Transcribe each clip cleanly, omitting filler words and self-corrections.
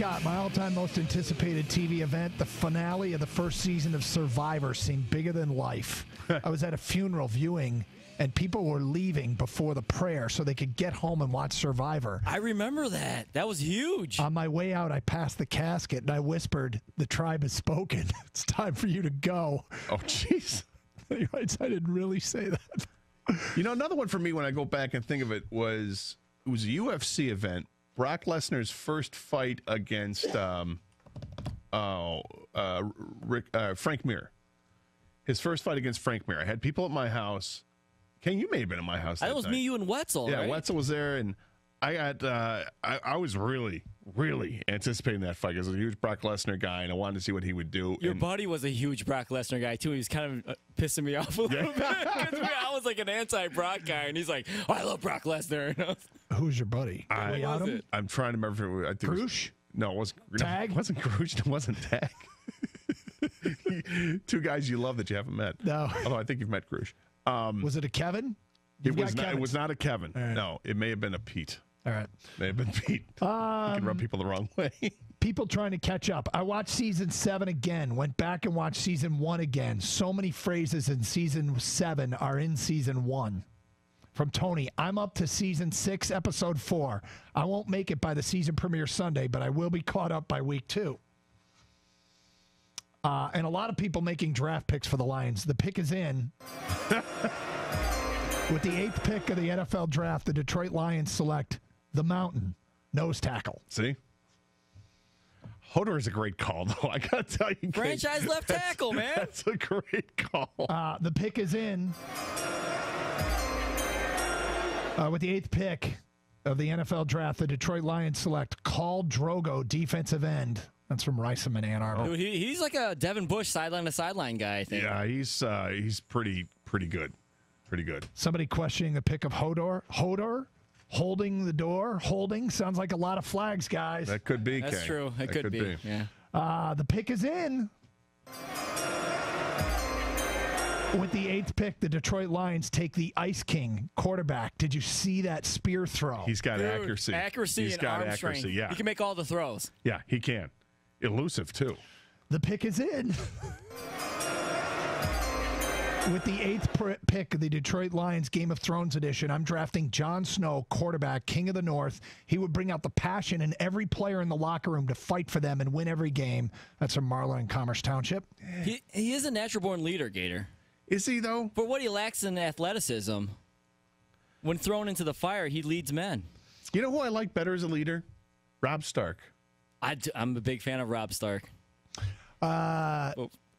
Got my all-time most anticipated TV event, the finale of the first season of Survivor, seemed bigger than life. I was at a funeral viewing, and people were leaving before the prayer so they could get home and watch Survivor. I remember that. That was huge. On my way out, I passed the casket, and I whispered, "The tribe has spoken. It's time for you to go." Oh, jeez. I didn't really say that. You know, another one for me when I go back and think of it was a UFC event. Brock Lesnar's first fight against Frank Mir. His first fight against Frank Mir. I had people at my house. Ken, you may have been at my house that night. That was me, you, and Wetzel. Yeah, right? Wetzel was there, and I got. I was really anticipating that fight. I was a huge Brock Lesnar guy, and I wanted to see what he would do. Your buddy was a huge Brock Lesnar guy, too. He was kind of pissing me off a little bit. 'Cause I was like an anti-Brock guy, and he's like, "Oh, I love Brock Lesnar." And I was, who's your buddy? I'm trying to remember. I think Groosh? No, it wasn't. Tag? No, it wasn't Groosh. It wasn't Tag. Two guys you love that you haven't met. No. Although I think you've met Groosh. Was it a Kevin? It was not a Kevin. Right. No, it may have been a Pete. All right. May have been Pete. You can rub people the wrong way. People trying to catch up. I watched season 7 again, went back and watched season 1 again. So many phrases in season 7 are in season 1. From Tony, I'm up to season 6, episode 4. I won't make it by the season premiere Sunday, but I will be caught up by week 2. And a lot of people making draft picks for the Lions. The pick is in. With the 8th pick of the NFL draft, the Detroit Lions select the Mountain, nose tackle. See? Hodor is a great call, though. I got to tell you. Franchise left tackle, man. That's a great call. The pick is in. With the 8th pick of the NFL draft, the Detroit Lions select Call Drogo, defensive end. That's from Ricem in Ann Arbor. Dude, he's like a Devin Bush sideline-to-sideline guy, I think. Yeah, he's pretty good. Pretty good. Somebody questioning the pick of Hodor. Hodor? Holding the door? Holding? Sounds like a lot of flags, guys. That could be, that's Kay. True. It could be. Yeah. The pick is in. With the 8th pick, the Detroit Lions take the Ice King quarterback. Did you see that spear throw? He's got accuracy. Accuracy and arm strength. Yeah. He can make all the throws. Yeah, he can. Elusive, too. The pick is in. With the 8th pick of the Detroit Lions Game of Thrones edition, I'm drafting Jon Snow, quarterback, King of the North. He would bring out the passion in every player in the locker room to fight for them and win every game. That's from Marla in Commerce Township. He is a natural-born leader, Gator. Is he, though? For what he lacks in athleticism, when thrown into the fire, he leads men. You know who I like better as a leader? Robb Stark. I'm a big fan of Robb Stark.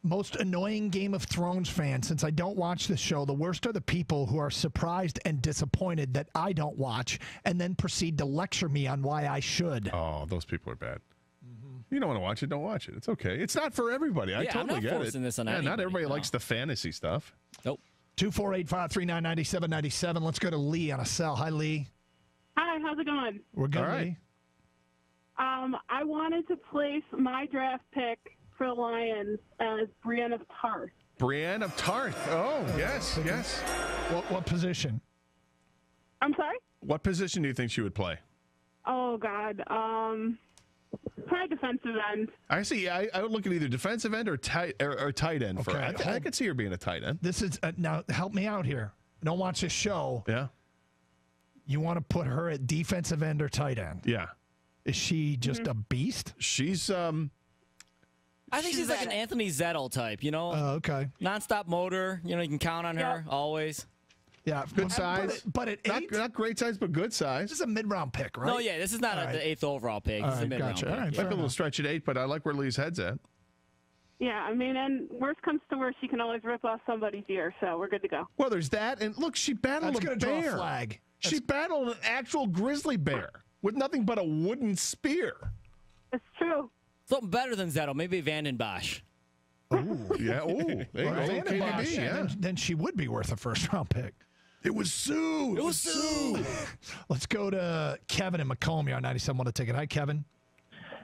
Most annoying Game of Thrones fan, since I don't watch the show, the worst are the people who are surprised and disappointed that I don't watch and then proceed to lecture me on why I should. Oh, those people are bad. You don't want to watch it, don't watch it. It's okay. It's not for everybody. Yeah, I totally get it. I'm not forcing this on anybody. Not everybody likes the fantasy stuff. Nope. 248-539-9797. Let's go to Lee on a cell. Hi, Lee. Hi, how's it going? We're good, all right. Lee. I wanted to place my draft pick for the Lions as Brienne of Tarth. Brienne of Tarth. Oh, yes, yes. What position? I'm sorry? What position do you think she would play? Oh, God. Probably defensive end. I see. I would look at either defensive end or tight end. Okay. I could see her being a tight end. This is now help me out here. Don't watch this show. Yeah. You want to put her at defensive end or tight end? Yeah. Is she just a beast? She's I think she's like an Anthony Zettel type. You know. Oh, okay. Nonstop motor. You know, you can count on her always. Yeah, good size. But at eight? Not great size, but good size. This is a mid-round pick, right? No, yeah, this is not the 8th overall pick. This is a mid-round pick. All right, might be a little stretch at 8, but I like where Lee's head's at. Yeah, I mean, and worst comes to worst, she can always rip off somebody's ear, so we're good to go. Well, there's that, and look, she battled a bear. Flag. She battled an actual grizzly bear with nothing but a wooden spear. That's true. Something better than Zettel, maybe Vandenbosch. Ooh, yeah, ooh. Vandenbosch, yeah. Then she would be worth a first-round pick. It was Sue. It was Sue. Let's go to Kevin and Macomb. You're on 97. Want to take it? Hi, Kevin.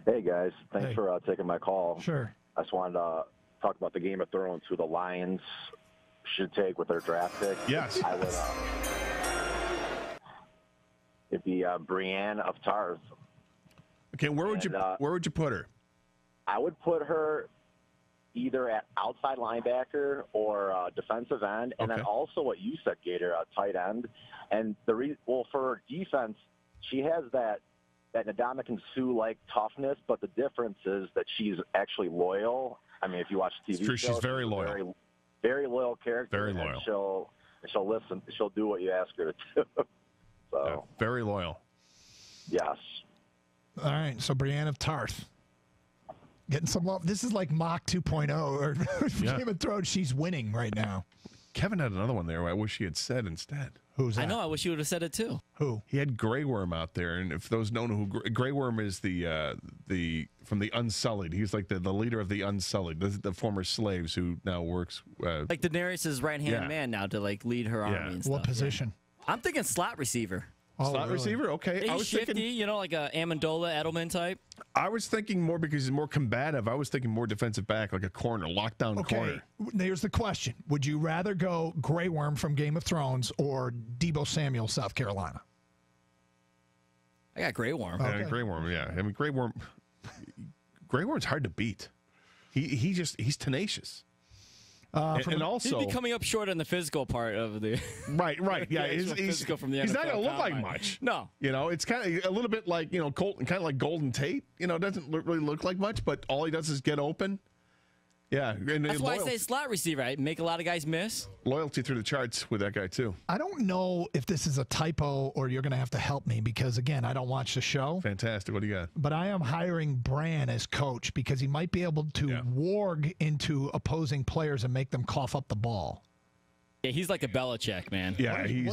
Hey, guys. Thanks for taking my call. Sure. I just wanted to talk about the Game of Thrones, who the Lions should take with their draft pick. Yes. I would. It'd be Brienne of Tarth. Okay, where would you put her? I would put her either at outside linebacker or defensive end, and then also what you said, Gator, a tight end. And the for defense, she has that Ndamukong Suh like toughness, but the difference is that she's actually loyal. I mean, if you watch TV, she's very loyal, very loyal character. Very loyal. And she'll listen. She'll do what you ask her to do. So yeah, very loyal. Yes. All right. So Brienne of Tarth. Getting some love. This is like Mach 2.0 or Game of Thrones. She's winning right now. Kevin had another one there. I wish he had said instead. Who's that? I know. I wish you would have said it too. Who? He had Grey Worm out there, and if those don't know who Grey Worm is, the from the Unsullied. He's like the leader of the Unsullied, the former slaves who now works like Daenerys's right-hand man now to like lead her army. And what position? Yeah. I'm thinking slot receiver. Oh, slot receiver, okay. I was shifty, thinking, you know, like a Amendola, Edelman type. I was thinking more because he's more combative. I was thinking more defensive back, like a corner, lockdown corner. Now here's the question: would you rather go Grey Worm from Game of Thrones or Deebo Samuel, South Carolina? I got Grey Worm. Okay. Yeah, Grey Worm, yeah. I mean, Grey Worm. Grey Worm's hard to beat. He's tenacious. And also, he'd be coming up short on the physical part of the right, yeah. He's not gonna look like much. No, you know, it's kind of a little bit like kind of like Golden Tate. You know, doesn't really look like much, but all he does is get open. Yeah, and that's why I say slot receiver. I make a lot of guys miss. Loyalty through the charts with that guy too. I don't know if this is a typo or you're gonna have to help me because again, I don't watch the show. Fantastic. What do you got? But I am hiring Bran as coach because he might be able to warg into opposing players and make them cough up the ball. Yeah, he's like a Belichick, man. Yeah, he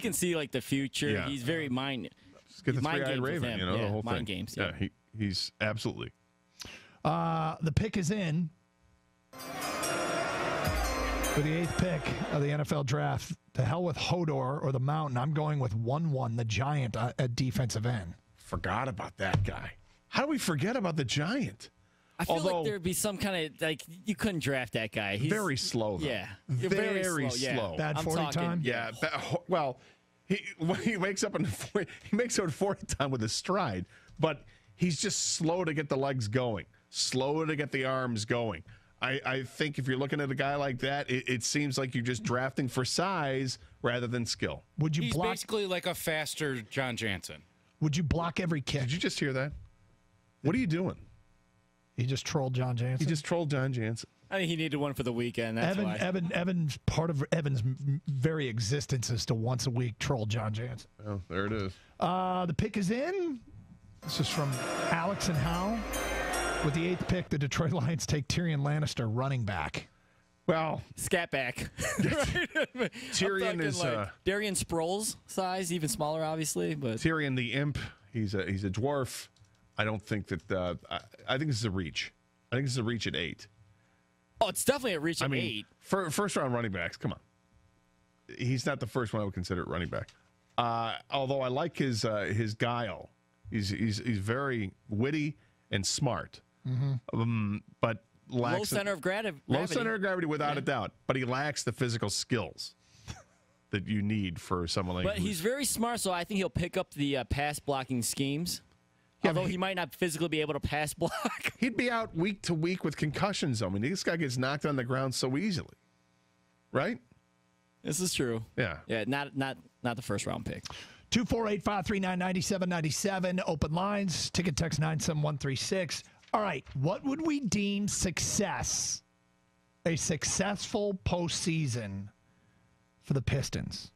can see like the future. Yeah. He's very mind. Just get the three-eyed Raven, you know, the whole thing. Mind games. Yeah, he's absolutely. The pick is in for the 8th pick of the NFL draft. To hell with Hodor or the Mountain. I'm going with 1-1, the Giant at defensive end. Forgot about that guy. How do we forget about the Giant? I feel like there'd be some kind of, like, you couldn't draft that guy. He's very slow, though. Yeah. Very, very slow. Yeah. Bad 40 time? Yeah. Well, when he wakes up in the 40, he makes up 40 time with a stride, but he's just slow to get the legs going. Slow to get the arms going. I think if you're looking at a guy like that, it seems like you're just drafting for size rather than skill. Would you block? He's basically like a faster John Jansen. Would you block every kick? Did you just hear that? What are you doing? He just trolled John Jansen. He just trolled John Jansen. I think he needed one for the weekend. That's why. Evan's part of Evan's very existence is to once a week troll John Jansen. Oh, there it is. The pick is in. This is from Alex and Howe. With the 8th pick, the Detroit Lions take Tyrion Lannister, running back. Well, scat back. Tyrion is like Darian Sproul's size, even smaller, obviously. But Tyrion the imp, he's a dwarf. I don't think that. I think this is a reach. I think this is a reach at 8. Oh, it's definitely a reach at 8. First round running backs. Come on, he's not the first one I would consider running back. Although I like his guile. He's very witty and smart. But lacks low center of gravity. Low center of gravity, without a doubt. But he lacks the physical skills that you need for someone like. But he's very smart, so I think he'll pick up the pass blocking schemes. Yeah, although he might not physically be able to pass block. He'd be out week to week with concussions. I mean, this guy gets knocked on the ground so easily, right? This is true. Yeah. Yeah. Not the first round pick. 248-539-9797. Open lines. Ticket text 97136. All right. What would we deem success? A successful postseason for the Pistons?